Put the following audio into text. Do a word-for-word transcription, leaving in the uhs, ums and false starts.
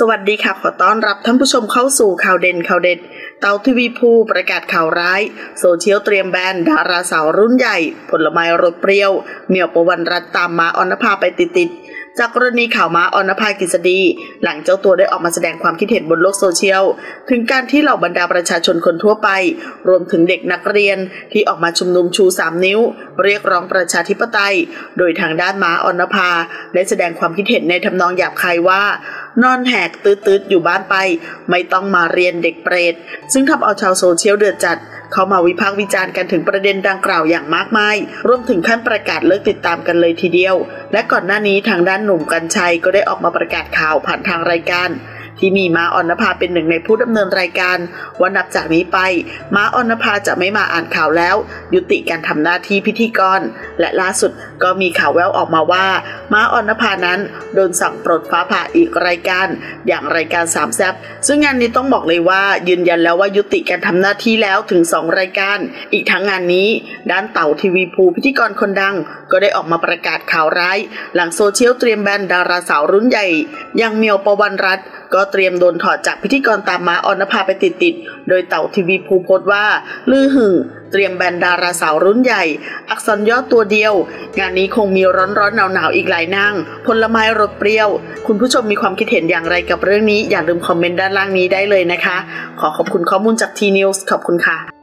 สวัสดีค่ะขอต้อนรับท่านผู้ชมเข้าสู่ข่าวเด่นข่าวเด็ดเตาทีวีภูประกาศข่าวร้ายโซเชียลเตรียมแบนดาราสาวรุ่นใหญ่ผลไม้รสเปรี้ยวเหมี่ยวปวันรัตน์ตามม้าอรณภาไปติดๆจากกรณีข่าวม้าอรณภากฤษฎีหลังเจ้าตัวได้ออกมาแสดงความคิดเห็นบนโลกโซเชียลถึงการที่เหล่าบรรดาประชาชนคนทั่วไปรวมถึงเด็กนักเรียนที่ออกมาชุมนุมชูสามนิ้วเรียกร้องประชาธิปไตยโดยทางด้านม้าอรณภาได้แสดงความคิดเห็นในทำนองหยาบคายว่านอนแหกตืดๆอยู่บ้านไปไม่ต้องมาเรียนเด็กเปรตซึ่งทำเอาชาวโซเชียลเดือดจัดเข้ามาวิพากษ์วิจารณ์กันถึงประเด็นดังกล่าวอย่างมากมายรวมถึงขั้นประกาศเลิกติดตามกันเลยทีเดียวและก่อนหน้านี้ทางด้านหนุ่มกรรชัยก็ได้ออกมาประกาศข่าวผ่านทางรายการที่มีม้าอรณภาเป็นหนึ่งในผู้ดำเนินรายการว่านับจากนี้ไปม้าอรณภาจะไม่มาอ่านข่าวแล้วยุติการทำหน้าที่พิธีกรและล่าสุดก็มีข่าวแว่วออกมาว่าม้าอรณภานั้นโดนสั่งปลดฟ้าผ่าอีกรายการอย่างรายการสามแซบซึ่งงานนี้ต้องบอกเลยว่ายืนยันแล้วว่ายุติการทำหน้าที่แล้วถึงสองรายการอีกทั้งงานนี้ด้านเต่าทีวีภูพิธีกรคนดังก็ได้ออกมาประกาศข่าวร้ายหลังโซเชียลเตรียมแบนดาราสาวรุ่นใหญ่อย่างเหมี่ยวปวันรัตน์ก็เตรียมโดนถอดจากพิธีกรตามม้าอรณภาไปติดๆโดยเต่าทีวีภูโพสต์ว่าลือหึ่งเตรียมแบนดาราสาวรุ่นใหญ่อักษรย่อตัวเดียวงานนี้คงมีร้อนๆหนาวๆอีกหลายนั่งผลไม้รสเปรี้ยวคุณผู้ชมมีความคิดเห็นอย่างไรกับเรื่องนี้อย่าลืมคอมเมนต์ด้านล่างนี้ได้เลยนะคะขอขอบคุณข้อมูลจากทีนิวส์ขอบคุณค่ะ